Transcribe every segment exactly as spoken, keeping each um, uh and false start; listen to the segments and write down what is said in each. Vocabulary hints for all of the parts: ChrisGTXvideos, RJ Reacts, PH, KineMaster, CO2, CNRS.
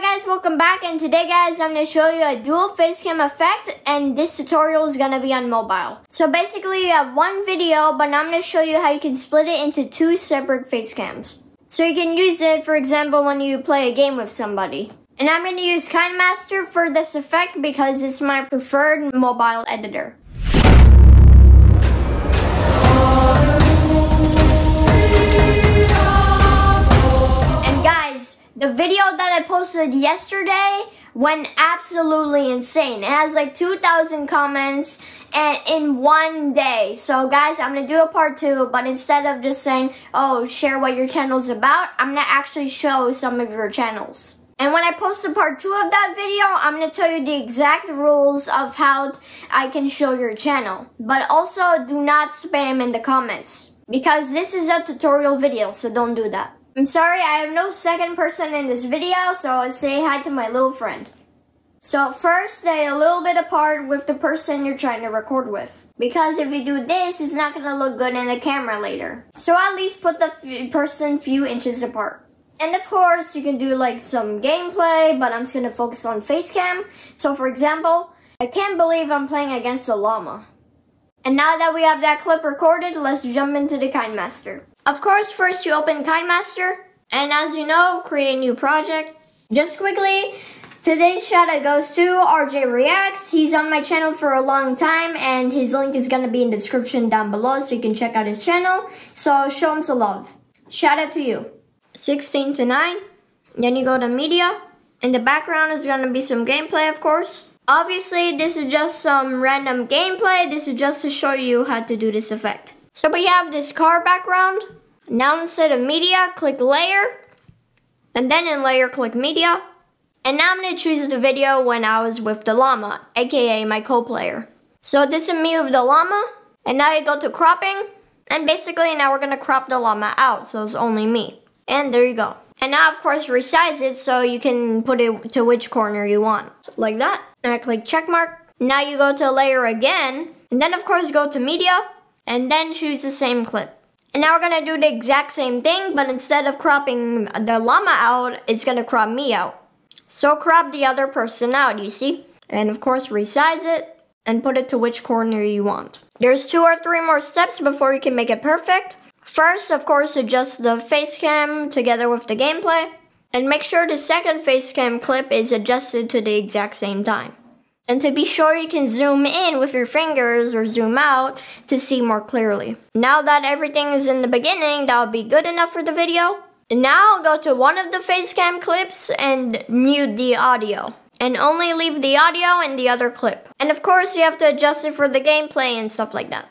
Hi guys, welcome back, and today guys I'm going to show you a dual face cam effect, and this tutorial is going to be on mobile. So basically you have one video, but now I'm going to show you how you can split it into two separate face cams. So you can use it, for example, when you play a game with somebody. And I'm going to use KineMaster for this effect because it's my preferred mobile editor. The video that I posted yesterday went absolutely insane. It has like two thousand comments and in one day. So guys, I'm gonna do a part two, but instead of just saying, oh, share what your channel's about, I'm gonna actually show some of your channels. And when I post a part two of that video, I'm gonna tell you the exact rules of how I can show your channel. But also do not spam in the comments because this is a tutorial video, so don't do that. I'm sorry, I have no second person in this video, so I'll say hi to my little friend. So first, stay a little bit apart with the person you're trying to record with. Because if you do this, it's not going to look good in the camera later. So at least put the person few inches apart. And of course, you can do like some gameplay, but I'm just going to focus on face cam. So for example, I can't believe I'm playing against a llama. And now that we have that clip recorded, let's jump into the KineMaster. Of course, first you open KineMaster, and as you know, create new project. Just quickly, today's shout out goes to R J Reacts. He's on my channel for a long time, and his link is gonna be in the description down below, so you can check out his channel. So show him some love. Shout out to you. sixteen to nine. Then you go to media. In the background is gonna be some gameplay, of course. Obviously, this is just some random gameplay. This is just to show you how to do this effect. So we have this car background. Now instead of media, click layer, and then in layer, click media. And now I'm gonna choose the video when I was with the llama, A K A my co-player. So this is me with the llama, and now you go to cropping, and basically now we're gonna crop the llama out, so it's only me. And there you go. And now of course resize it so you can put it to which corner you want, like that. And I click check mark. Now you go to layer again, and then of course go to media, and then choose the same clip. And now we're gonna do the exact same thing, but instead of cropping the llama out, it's gonna crop me out. So crop the other person out, you see? And of course resize it and put it to which corner you want. There's two or three more steps before you can make it perfect. First, of course, adjust the face cam together with the gameplay. And make sure the second face cam clip is adjusted to the exact same time. And to be sure, you can zoom in with your fingers or zoom out to see more clearly. Now that everything is in the beginning, that will be good enough for the video. And now go to one of the face cam clips and mute the audio. And only leave the audio in the other clip. And of course, you have to adjust it for the gameplay and stuff like that.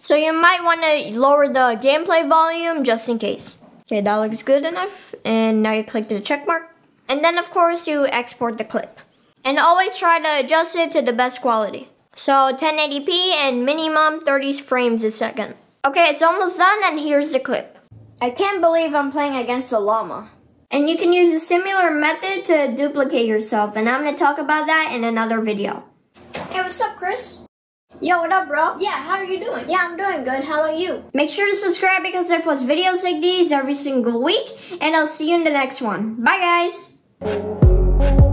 So you might want to lower the gameplay volume just in case. Okay, that looks good enough. And now you click the check mark. And then of course, you export the clip. And always try to adjust it to the best quality. So ten eighty p and minimum thirty frames a second. Okay, it's almost done, and here's the clip. I can't believe I'm playing against a llama. And you can use a similar method to duplicate yourself, and I'm gonna talk about that in another video. Hey, what's up, Chris? Yo, what up, bro? Yeah, how are you doing? Yeah, I'm doing good. How are you? Make sure to subscribe because I post videos like these every single week, and I'll see you in the next one. Bye, guys!